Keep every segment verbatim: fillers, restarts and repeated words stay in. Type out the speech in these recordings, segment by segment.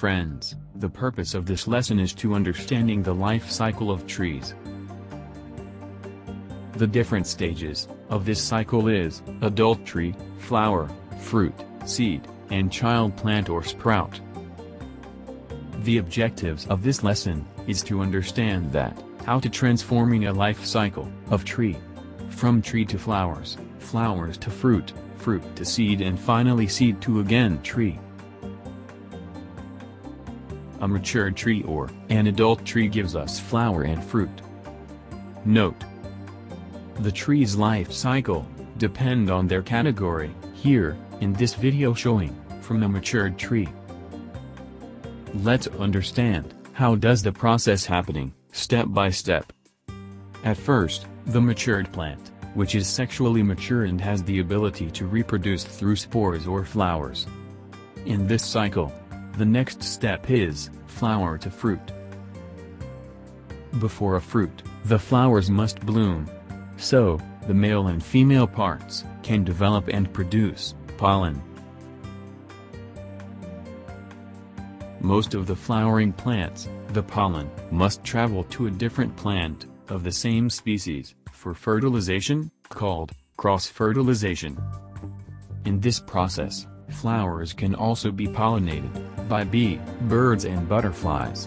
friends, the purpose of this lesson is to understanding the life cycle of trees. The different stages of this cycle is adult tree, flower, fruit, seed, and child plant or sprout. The objectives of this lesson is to understand that how to transforming a life cycle of tree, from tree to flowers, flowers to fruit, fruit to seed, and finally seed to again tree. A mature tree or an adult tree gives us flower and fruit. Note: the tree's life cycle depend on their category, here in this video showing from a matured tree. Let's understand how does the process happening step by step. At first, the matured plant, which is sexually mature and has the ability to reproduce through spores or flowers. In this cycle, the next step is flower to fruit. Before a fruit, the flowers must bloom. So, the male and female parts can develop and produce pollen. Most of the flowering plants, the pollen must travel to a different plant of the same species for fertilization, called cross-fertilization. In this process, flowers can also be pollinated by bee, birds and butterflies.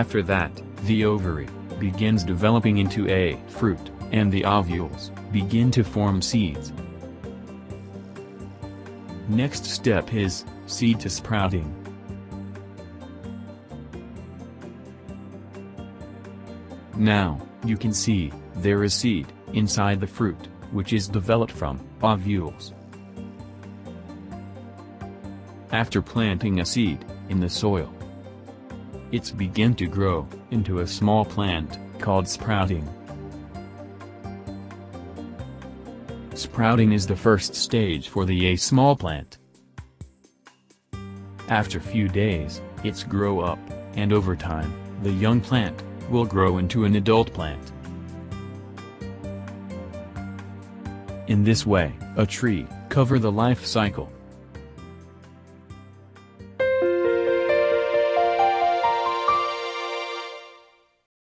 After that, the ovary begins developing into a fruit, and the ovules begin to form seeds. Next step is seed to sprouting. Now, you can see, there is seed inside the fruit, which is developed from ovules. After planting a seed in the soil, it's begin to grow into a small plant called sprouting. Sprouting is the first stage for the a small plant. After few days, it's grow up, and over time, the young plant will grow into an adult plant. In this way, a tree cover the life cycle